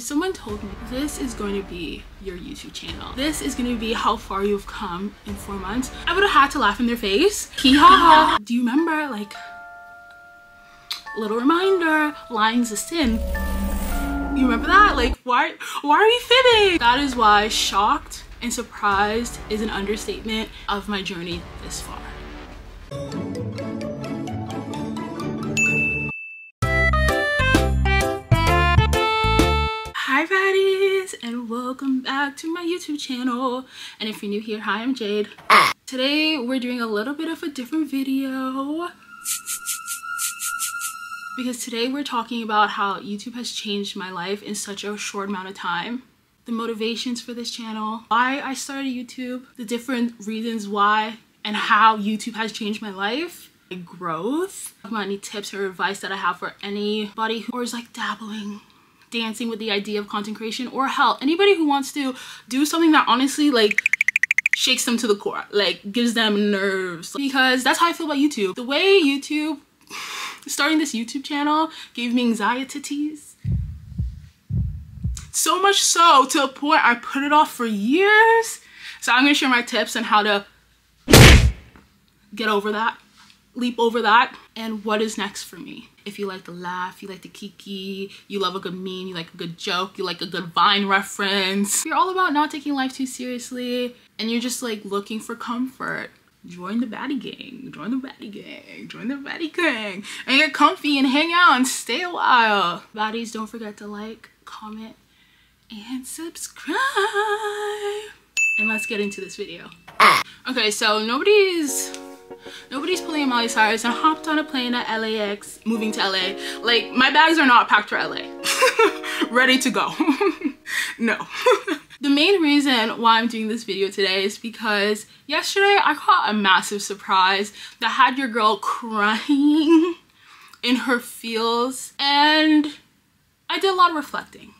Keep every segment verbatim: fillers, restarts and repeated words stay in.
if someone told me this is going to be your YouTube channel, this is going to be how far you've come in four months, I would have had to laugh in their face. Hee ha ha. Do you remember, like, little reminder, lying's a sin? You remember that? Like, why why are we fibbing? That is why shocked and surprised is an understatement of my journey this far. Hi baddies, and welcome back to my YouTube channel. And if you're new here, hi, I'm Jade. Today we're doing a little bit of a different video, because today we're talking about how YouTube has changed my life in such a short amount of time. The motivations for this channel, why I started YouTube, the different reasons why and how YouTube has changed my life, my growth, about any tips or advice that I have for anybody who is like dabbling, dancing with the idea of content creation, or hell, anybody who wants to do something that honestly like shakes them to the core, like gives them nerves, because that's how I feel about YouTube. The way YouTube, starting this YouTube channel gave me anxieties. So much so to a point I put it off for years. So I'm gonna share my tips on how to get over that, leap over that, and what is next for me. If you like to laugh, you like to kiki, you love a good meme, you like a good joke, you like a good Vine reference, you're all about not taking life too seriously, and you're just like looking for comfort, join the baddie gang, join the baddie gang, join the baddie gang, and get comfy and hang out and stay a while. Baddies, don't forget to like, comment, and subscribe. And let's get into this video. Okay, so nobody's nobody's playing Miley Cyrus and hopped on a plane at L A X, moving to L A. Like, my bags are not packed for L A. Ready to go. No. The main reason why I'm doing this video today is because yesterday I caught a massive surprise that had your girl crying in her feels, and I did a lot of reflecting.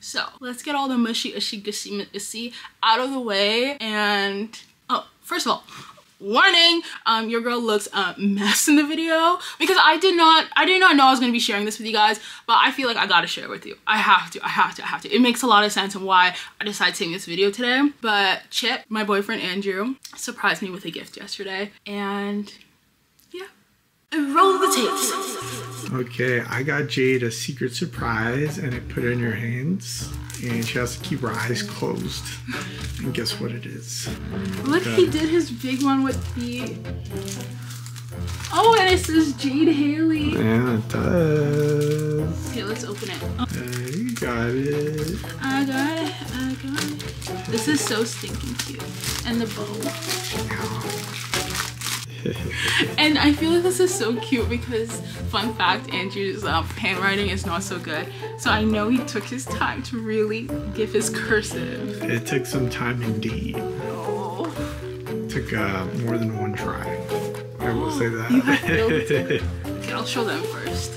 So let's get all the mushy, ushy, gushy, mushy out of the way. And oh, first of all, warning, um your girl looks a mess in the video, because I did not I did not know I was going to be sharing this with you guys, but I feel like I gotta share it with you. I have to I have to I have to it makes a lot of sense on why I decided to make this video today. But Chip, my boyfriend Andrew, surprised me with a gift yesterday, and yeah, roll the tapes. Okay, I got Jade a secret surprise, and I put it in her hands, and she has to keep her eyes closed. And guess what it is? Look, uh, he did his big one with the... Oh, and it says Jade Haylee. Yeah, it does. Okay, let's open it. Oh. Uh, you got it. I got it, I got it. This is so stinking cute. And the bow. And I feel like this is so cute because, fun fact, Andrew's uh, handwriting is not so good. So I know he took his time to really give his cursive. It took some time indeed. Oh. It took uh, more than one try. I will say that. You have built it. Okay, I'll show them first.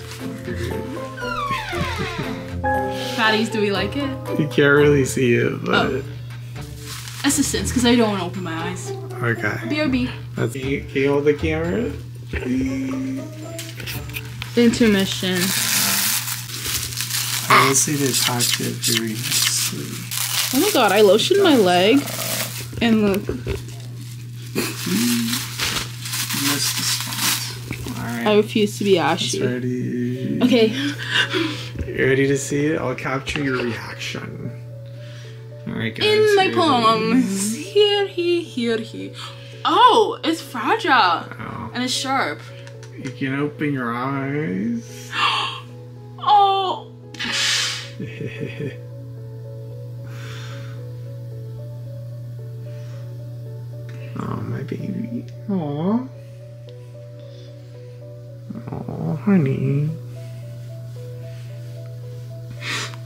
Baddies, do we like it? You can't really see it, but... Oh. Assistance, because I don't want to open my eyes. Okay. B R B. That's... Can you, can you hold the camera? Intermission. I will say this hot tip very nicely. Oh my god, I lotioned my leg. And look. Mm, missed the spot. Alright. I refuse to be ashy. It's ready. Okay. You ready to see it? I'll capture your reaction. Alright, guys. In my palms. Here, here, here, here. Oh, it's fragile. Oh. And it's sharp. You can open your eyes. Oh. Oh, my baby. Aww. Oh, honey.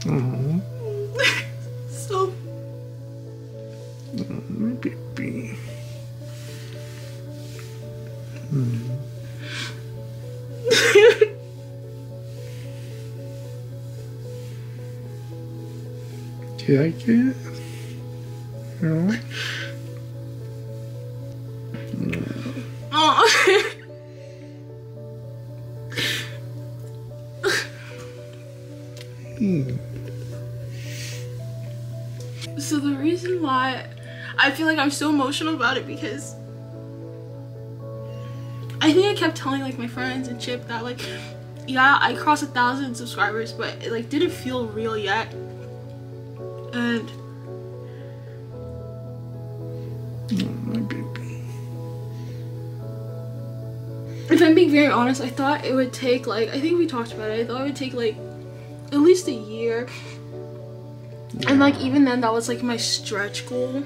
Oh. So. Oh, my baby. Hmm. Do you like it? No. No. Oh. Hmm. So the reason why I feel like I'm so emotional about it, because I think I kept telling like my friends and Chip that like, yeah, I crossed a thousand subscribers, but it like didn't feel real yet. And oh, my baby. If I'm being very honest, I thought it would take like, I think we talked about it, I thought it would take like at least a year. Yeah. And like even then that was like my stretch goal.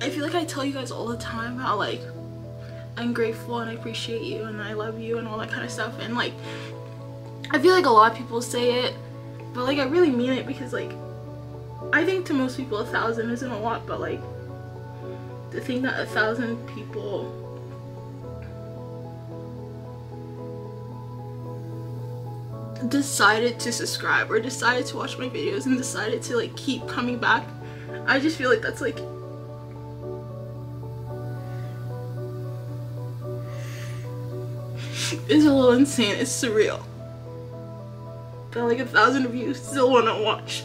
I feel like I tell you guys all the time how like I'm grateful and I appreciate you and I love you and all that kind of stuff, and like I feel like a lot of people say it, but like I really mean it, because like I think to most people a thousand isn't a lot, but like the thing that a thousand people decided to subscribe or decided to watch my videos and decided to like keep coming back, I just feel like that's like it's a little insane, it's surreal that like a thousand of you still want to watch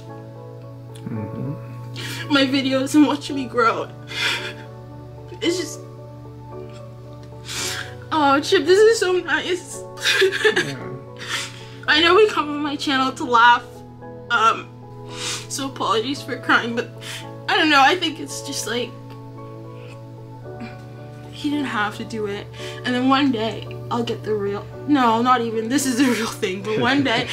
mm-hmm. my videos and watch me grow. It's just, oh Chip, this is so nice. Yeah. I know we come on my channel to laugh, um so apologies for crying, but I don't know, I think it's just like he didn't have to do it, and then one day I'll get the real, no, not even, this is the real thing, but one day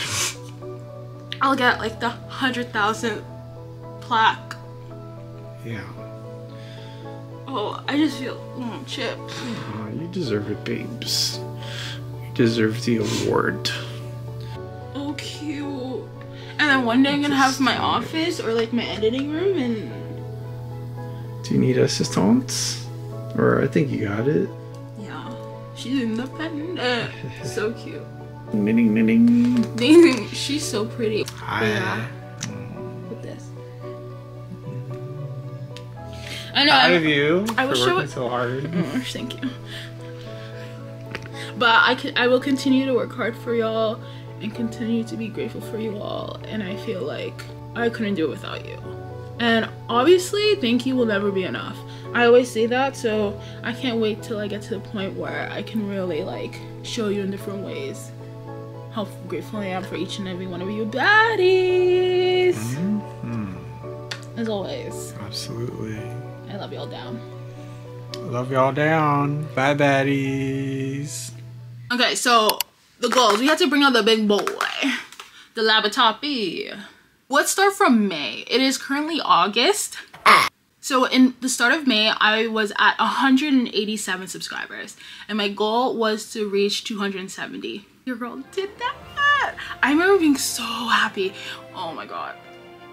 I'll get like the one hundred thousand plaque. Yeah. Oh, I just feel, oh, Chip. Oh, you deserve it, babes. You deserve the award. Oh, cute. And then one day I'm gonna have my office or like my editing room and... Do you need assistance? Or I think you got it. She's independent. So cute. Ding, ding, ding. Ding, ding. She's so pretty. Hi. Yeah. With this. I know. I, you I wish I was so hard. Oh, thank you. But I can. I will continue to work hard for y'all and continue to be grateful for you all. And I feel like I couldn't do it without you. And obviously, thank you will never be enough. I always say that, so I can't wait till I get to the point where I can really like show you in different ways how grateful I am for each and every one of you baddies. Mm-hmm. As always. Absolutely. I love y'all down. Love y'all down. Bye, baddies. Okay, so the goals. We have to bring out the big boy. The Labatopi. Let's start from May. It is currently August. Ah. So in the start of May, I was at one hundred eighty-seven subscribers, and my goal was to reach two hundred seventy. Your girl did that! I remember being so happy. Oh my god.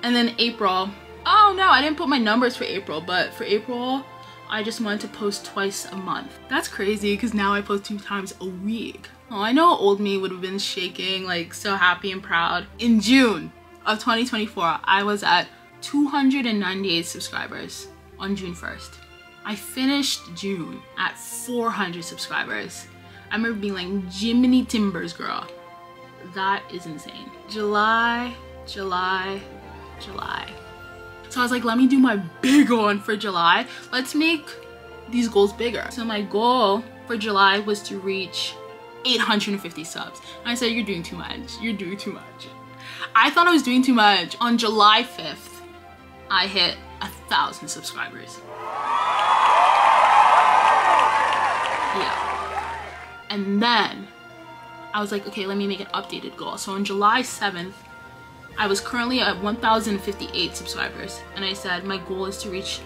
And then April. Oh no, I didn't put my numbers for April, but for April, I just wanted to post twice a month. That's crazy, because now I post two times a week. Oh, I know old me would have been shaking, like so happy and proud. In June of twenty twenty-four, I was at two hundred ninety-eight subscribers on June first. I finished June at four hundred subscribers. I remember being like, Jiminy Timbers, girl. That is insane. July, July, July. So I was like, let me do my big one for July. Let's make these goals bigger. So my goal for July was to reach eight hundred fifty subs. And I said, you're doing too much. You're doing too much. I thought I was doing too much. On July fifth, I hit a thousand subscribers. Yeah. And then I was like, okay, let me make an updated goal. So on July seventh, I was currently at one thousand fifty-eight subscribers. And I said, my goal is to reach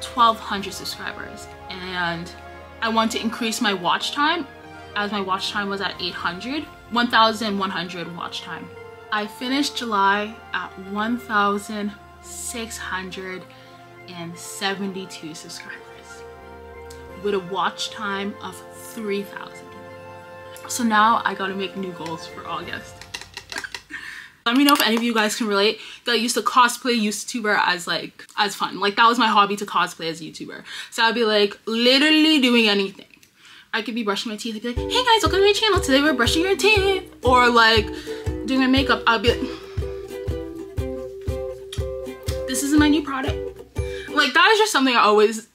twelve hundred subscribers. And I want to increase my watch time, as my watch time was at eight hundred, one thousand one hundred watch time. I finished July at one thousand six hundred seventy-two subscribers with a watch time of three thousand. So now I gotta make new goals for August. Let me know if any of you guys can relate that I used to cosplay YouTuber as like as fun. Like that was my hobby, to cosplay as a YouTuber. So I'd be like literally doing anything. I could be brushing my teeth. I'd be like, hey guys, welcome to my channel. Today we're brushing your teeth. Or like doing my makeup. I'd be like, this is my new product. Like, that is just something I always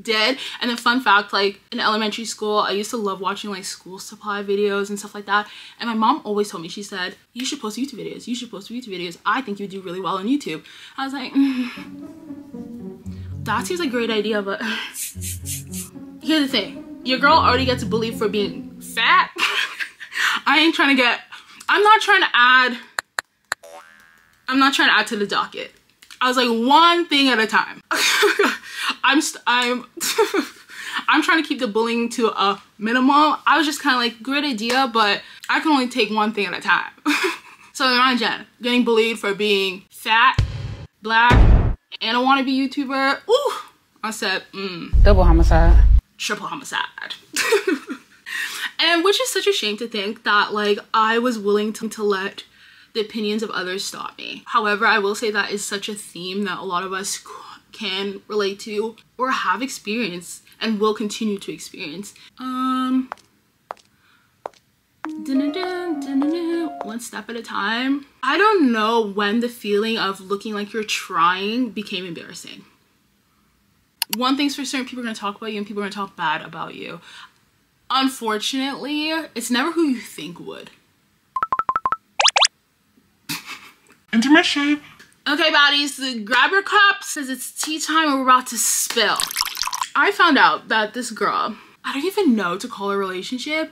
did. And then fun fact, like in elementary school, I used to love watching like school supply videos and stuff like that. And my mom always told me, she said, you should post YouTube videos. You should post YouTube videos. I think you do really well on YouTube. I was like, mm, that seems like a great idea, but here's the thing. Your girl already gets bullied for being fat. I ain't trying to get, I'm not trying to add, I'm not trying to add to the docket. I was like, one thing at a time. I'm, st I'm, I'm trying to keep the bullying to a minimum. I was just kind of like, great idea, but I can only take one thing at a time. So in my gen, getting bullied for being fat, black, and a wannabe YouTuber. Ooh, I said, mm. Double homicide. Triple homicide. And which is such a shame to think that like I was willing to, to let the opinions of others stop me. However, I will say that is such a theme that a lot of us can relate to or have experienced and will continue to experience. Um, one step at a time. I don't know when the feeling of looking like you're trying became embarrassing. One thing's for certain, people are gonna talk about you and people are gonna talk bad about you. Unfortunately, it's never who you think would. Intermission. Okay, baddies, so grab your cups because it's tea time and we're about to spill. I found out that this girl, I don't even know to call a relationship.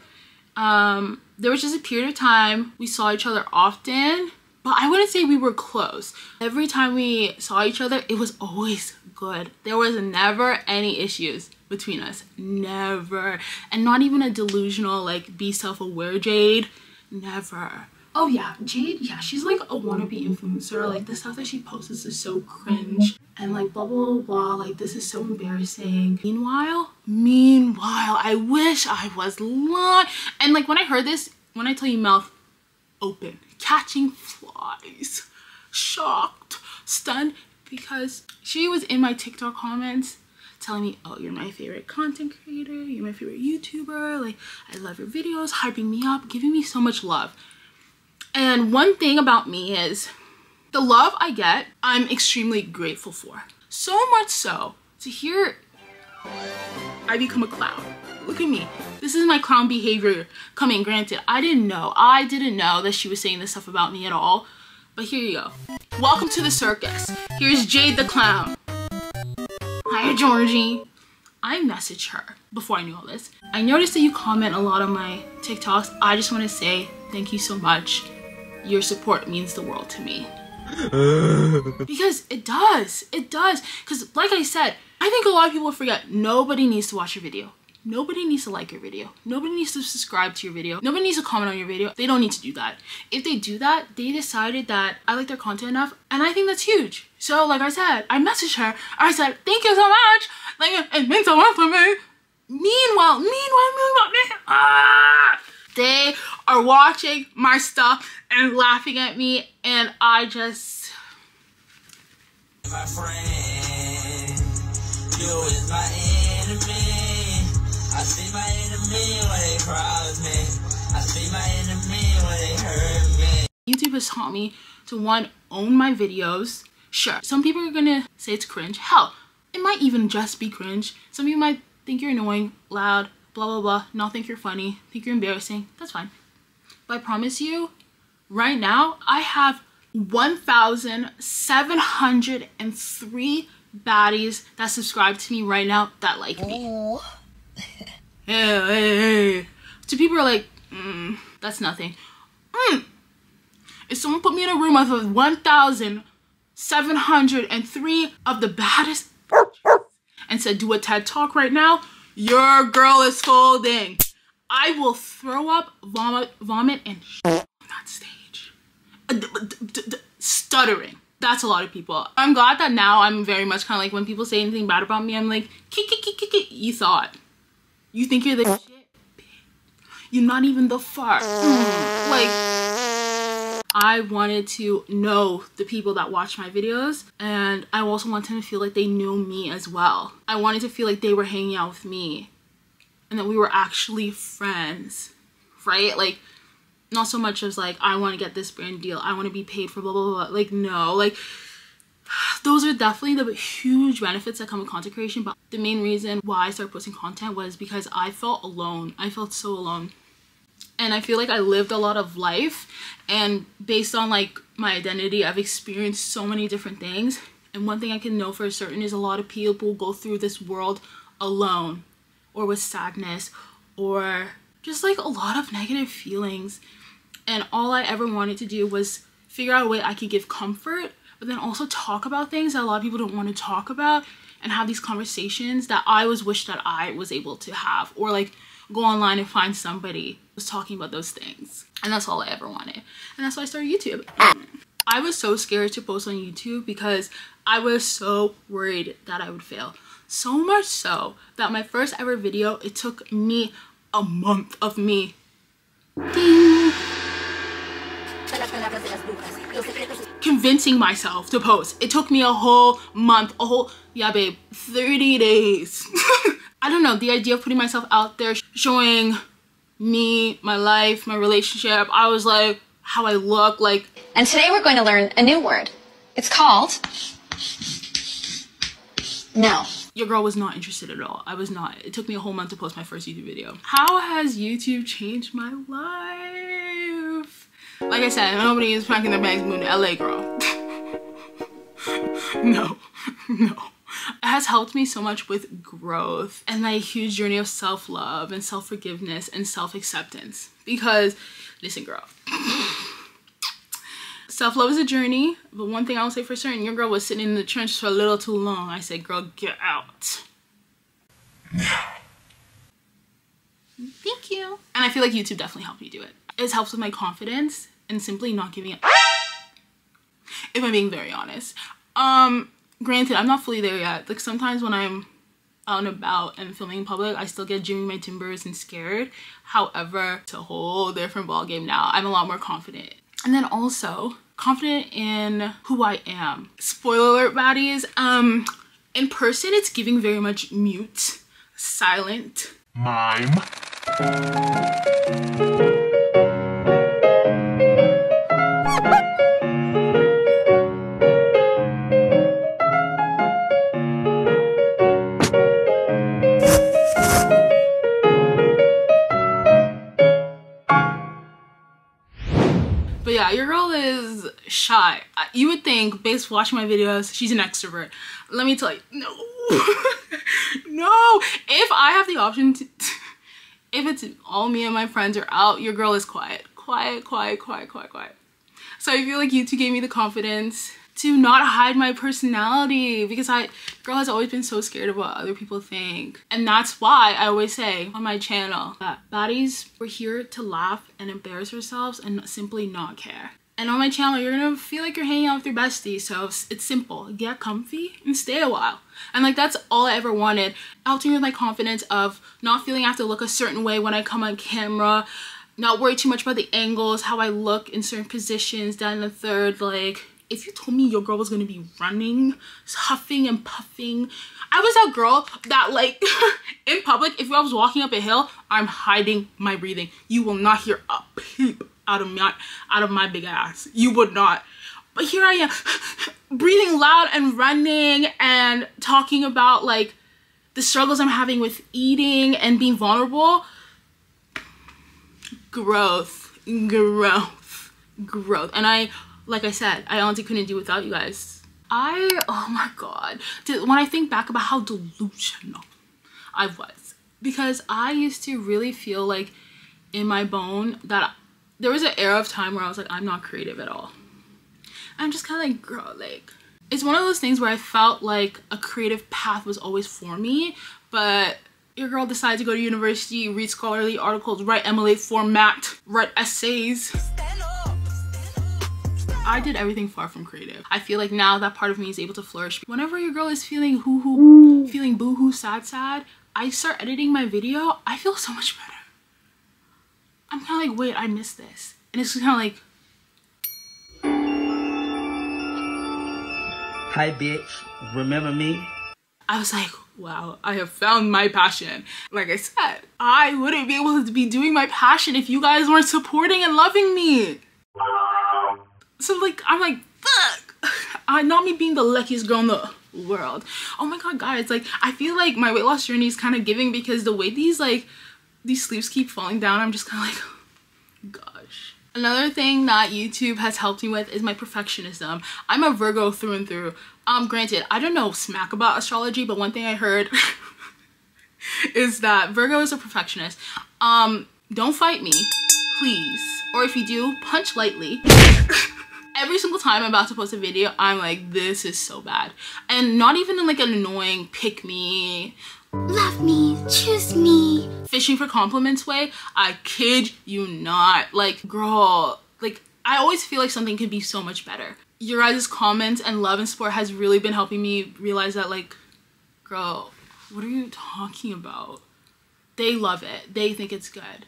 Um, there was just a period of time we saw each other often, but I wouldn't say we were close. Every time we saw each other, it was always good. There was never any issues between us, never. And not even a delusional, like, be self-aware Jade, never. Oh yeah, Jade, yeah, she's like a wannabe influencer. Like, the stuff that she posts is so cringe and like blah, blah, blah, like this is so embarrassing. Meanwhile, meanwhile, I wish I was lying. And like when I heard this, when I tell you mouth open, catching flies, shocked, stunned, because she was in my TikTok comments telling me, oh, you're my favorite content creator, you're my favorite YouTuber, like I love your videos, hyping me up, giving me so much love. And one thing about me is the love I get, I'm extremely grateful for. So much so, to hear I become a clown. Look at me. This is my clown behavior coming. Granted, I didn't know. I didn't know that she was saying this stuff about me at all. But here you go. Welcome to the circus. Here's Jade the clown. Hi, Georgie. I messaged her before I knew all this. I noticed that you comment a lot on my TikToks. I just want to say thank you so much. Your support means the world to me. Because it does, it does. Because like I said, I think a lot of people forget, nobody needs to watch your video. Nobody needs to like your video. Nobody needs to subscribe to your video. Nobody needs to comment on your video. They don't need to do that. If they do that, they decided that I like their content enough, and I think that's huge. So like I said, I messaged her. I said, thank you so much. Like, it meant so much for me. Meanwhile, meanwhile, meanwhile, meanwhile. Ah! They are watching my stuff and laughing at me, and I just, my friend, you is my enemy. I see my enemy when they cross me. I see my enemy when they hurt me. YouTube has taught me to, one, own my videos. Sure, some people are gonna say it's cringe. Hell, it might even just be cringe. Some of you might think you're annoying, loud, blah, blah, blah, not think you're funny, think you're embarrassing. That's fine. But I promise you, right now, I have one thousand seven hundred three baddies that subscribe to me right now that like me. Oh. Hey, hey, hey. So people are like, mm, that's nothing. Mm. If someone put me in a room with one thousand seven hundred three of the baddest and said, do a TED Talk right now, your girl is folding. I will throw up, vomit, vomit, and sh on that stage. Uh, d d d stuttering. That's a lot of people. I'm glad that now I'm very much kind of like, when people say anything bad about me, I'm like, kick, kick, kick, kick, kick. You thought. You think you're the shit? You're not even the fart. Mm. Like, I wanted to know the people that watch my videos, and I also wanted them to feel like they knew me as well. I wanted to feel like they were hanging out with me and that we were actually friends, right? Like, not so much as like, I want to get this brand deal, I want to be paid for blah, blah, blah. Like, no, like, those are definitely the huge benefits that come with content creation, but the main reason why I started posting content was because I felt alone. I felt so alone. And I feel like I lived a lot of life, and based on like my identity, I've experienced so many different things. And one thing I can know for certain is a lot of people go through this world alone, or with sadness, or just like a lot of negative feelings. And all I ever wanted to do was figure out a way I could give comfort, but then also talk about things that a lot of people don't want to talk about, and have these conversations that I was wish that I was able to have, or like go online and find somebody who's talking about those things. And that's all I ever wanted. And that's why I started YouTube. I was so scared to post on YouTube because I was so worried that I would fail. So much so that my first ever video, it took me a month of me. Ding. Convincing myself to post. It took me a whole month, a whole, yeah babe, thirty days. I don't know, the idea of putting myself out there, showing me, my life, my relationship, I was like, how I look, like. And today we're going to learn a new word. It's called no. Your girl was not interested at all. I was not. It took me a whole month to post my first YouTube video. How has YouTube changed my life? Like I said, nobody is packing their bags moving to L A, girl. No, no. It has helped me so much with growth and my huge journey of self-love and self-forgiveness and self-acceptance. Because, listen girl, self-love is a journey, but one thing I'll say for certain, your girl was sitting in the trench for a little too long. I said, girl, get out. Thank you. And I feel like YouTube definitely helped me do it. It helps with my confidence and simply not giving up, if I'm being very honest. Um... Granted, I'm not fully there yet. Like sometimes when I'm out and about and filming in public, I still get jimmy my timbers and scared. However, it's a whole different ballgame now. I'm a lot more confident. And then also confident in who I am. Spoiler alert baddies, um, in person it's giving very much mute, silent. Mime. Your girl is shy. You would think, based on watching my videos, she's an extrovert. Let me tell you, no. No. If I have the option to, if it's all me and my friends are out, your girl is quiet. Quiet, quiet, quiet, quiet, quiet. So I feel like YouTube gave me the confidence to not hide my personality, because I, girl has always been so scared of what other people think. And that's why I always say on my channel that baddies, we're here to laugh and embarrass ourselves and simply not care. And on my channel, you're gonna feel like you're hanging out with your bestie. So it's simple, get comfy and stay a while. And like, that's all I ever wanted. Altering with my confidence of not feeling I have to look a certain way when I come on camera, not worry too much about the angles, how I look in certain positions, down the third, like, if you told me your girl was gonna be running, huffing and puffing. I was that girl that like, in public, if I was walking up a hill, I'm hiding my breathing. You will not hear a peep out of my, out of my big ass. You would not. But here I am, breathing loud and running and talking about like, the struggles I'm having with eating and being vulnerable. Growth, growth, growth. And I, like I said, I honestly couldn't do without you guys. I, oh my God. When I think back about how delusional I was, because I used to really feel like in my bone that there was an era of time where I was like, I'm not creative at all. I'm just kind of like, girl, like, it's one of those things where I felt like a creative path was always for me, but your girl decided to go to university, read scholarly articles, write M L A format, write essays. I did everything far from creative. I feel like now that part of me is able to flourish. Whenever your girl is feeling hoo hoo, feeling boo hoo, sad sad, I start editing my video, I feel so much better. I'm kind of like, wait, I missed this. And it's just kind of like, hi bitch, remember me? I was like, wow, I have found my passion. Like I said, I wouldn't be able to be doing my passion if you guys weren't supporting and loving me. So like, I'm like, fuck. I, not me being the luckiest girl in the world. Oh my god, guys, like I feel like my weight loss journey is kind of giving, because the way these like these sleeves keep falling down, I'm just kind of like, gosh. Another thing that YouTube has helped me with is my perfectionism. I'm a Virgo through and through. Um, granted, I don't know smack about astrology, but one thing I heard is that Virgo is a perfectionist. Um, don't fight me, please. Or if you do, punch lightly. Every single time I'm about to post a video, I'm like, this is so bad. And not even in like an annoying pick me, love me, choose me, fishing for compliments way. I kid you not. Like, girl, like I always feel like something could be so much better. Your guys' comments and love and support has really been helping me realize that, like, girl, what are you talking about? They love it. They think it's good.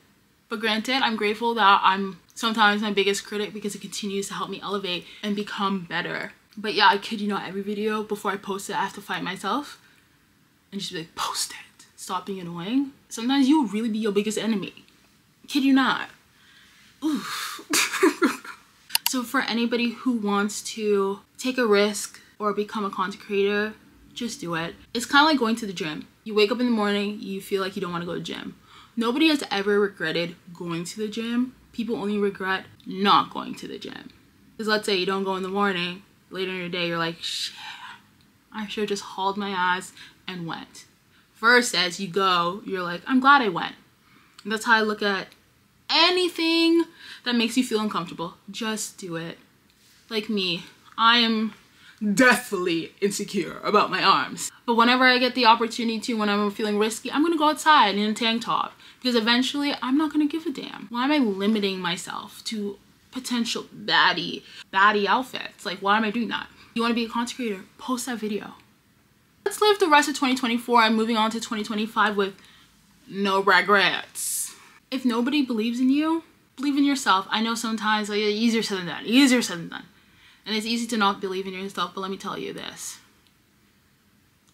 But granted, I'm grateful that I'm sometimes my biggest critic, because it continues to help me elevate and become better. But yeah, I kid you not, every video before I post it, I have to fight myself and just be like, post it. Stop being annoying. Sometimes you'll really be your biggest enemy. Kid you not. Oof. So for anybody who wants to take a risk or become a content creator, just do it. It's kind of like going to the gym. You wake up in the morning, you feel like you don't want to go to the gym. Nobody has ever regretted going to the gym. People only regret not going to the gym. Because let's say you don't go in the morning, later in your day you're like, shit, I should have just hauled my ass and went. First, as you go, you're like, I'm glad I went. And that's how I look at anything that makes you feel uncomfortable. Just do it. Like me, I am deathly insecure about my arms. But whenever I get the opportunity to, when I'm feeling risky, I'm gonna go outside in a tank top, because eventually I'm not gonna give a damn. Why am I limiting myself to potential baddie, baddie outfits? Like, why am I doing that? You wanna be a content creator? Post that video. Let's live the rest of twenty twenty-four and moving on to twenty twenty-five with no regrets. If nobody believes in you, believe in yourself. I know sometimes, like, easier said than done, easier said than done. And it's easy to not believe in yourself, but let me tell you this.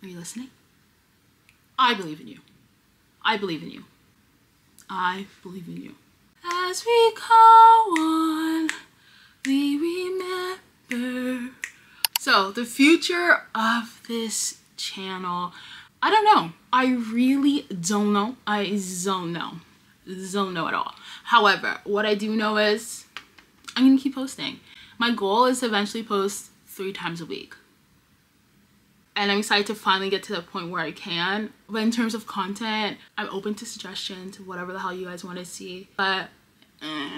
Are you listening? I believe in you. I believe in you. I believe in you. As we go on, we remember. So the future of this channel, I don't know. I really don't know. I don't know. Don't know at all. However, what I do know is I'm gonna keep posting. My goal is to eventually post three times a week. And I'm excited to finally get to the point where I can. But in terms of content, I'm open to suggestions, whatever the hell you guys want to see. But uh,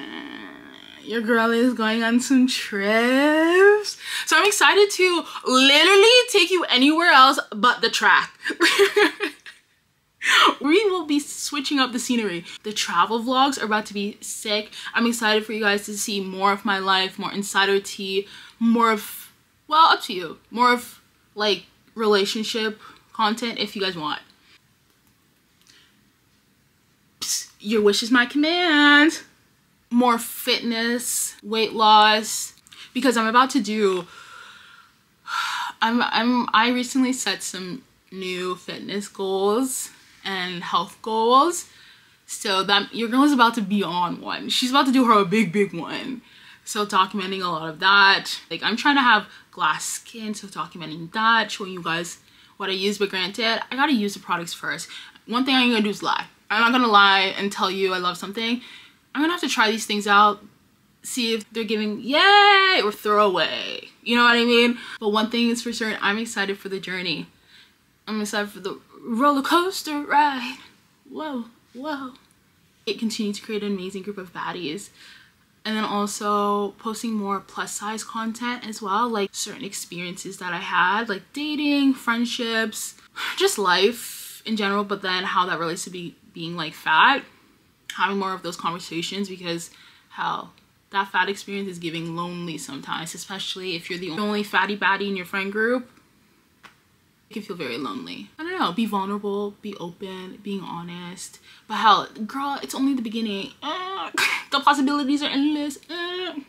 your girl is going on some trips. So I'm excited to literally take you anywhere else but the track. We will be switching up the scenery. The travel vlogs are about to be sick. I'm excited for you guys to see more of my life, more insider tea, more of, well, up to you, more of like relationship content if you guys want. Psst, your wish is my command. More fitness, weight loss, because I'm about to do, I'm, I'm, I recently set some new fitness goals and health goals, so that your girl is about to be on one. She's about to do her big big one. So documenting a lot of that, like I'm trying to have glass skin, so documenting that, showing you guys what I use. But granted, I gotta use the products first. One thing I'm gonna do is lie. I'm not gonna lie and tell you I love something. I'm gonna have to try these things out, see if they're giving yay or throw away, you know what I mean? But one thing is for certain, I'm excited for the journey. I'm excited for the roller coaster ride. Whoa, whoa. It continued to create an amazing group of baddies. And then also posting more plus size content as well, like certain experiences that I had, like dating, friendships, just life in general, but then how that relates to be, being like fat, having more of those conversations, because hell, that fat experience is giving lonely sometimes, especially if you're the only fatty baddie in your friend group. It can feel very lonely. I don't know, be vulnerable, be open, being honest. But hell, girl, it's only the beginning. Uh, the possibilities are endless. Uh.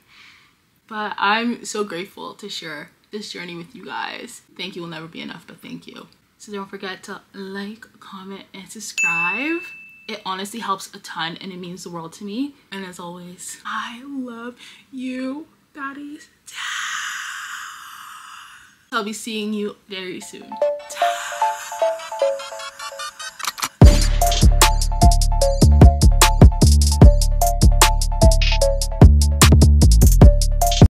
But I'm so grateful to share this journey with you guys. Thank you will never be enough, but thank you. So don't forget to like, comment, and subscribe. It honestly helps a ton and it means the world to me. And as always, I love you, baddies. I'll be seeing you very soon.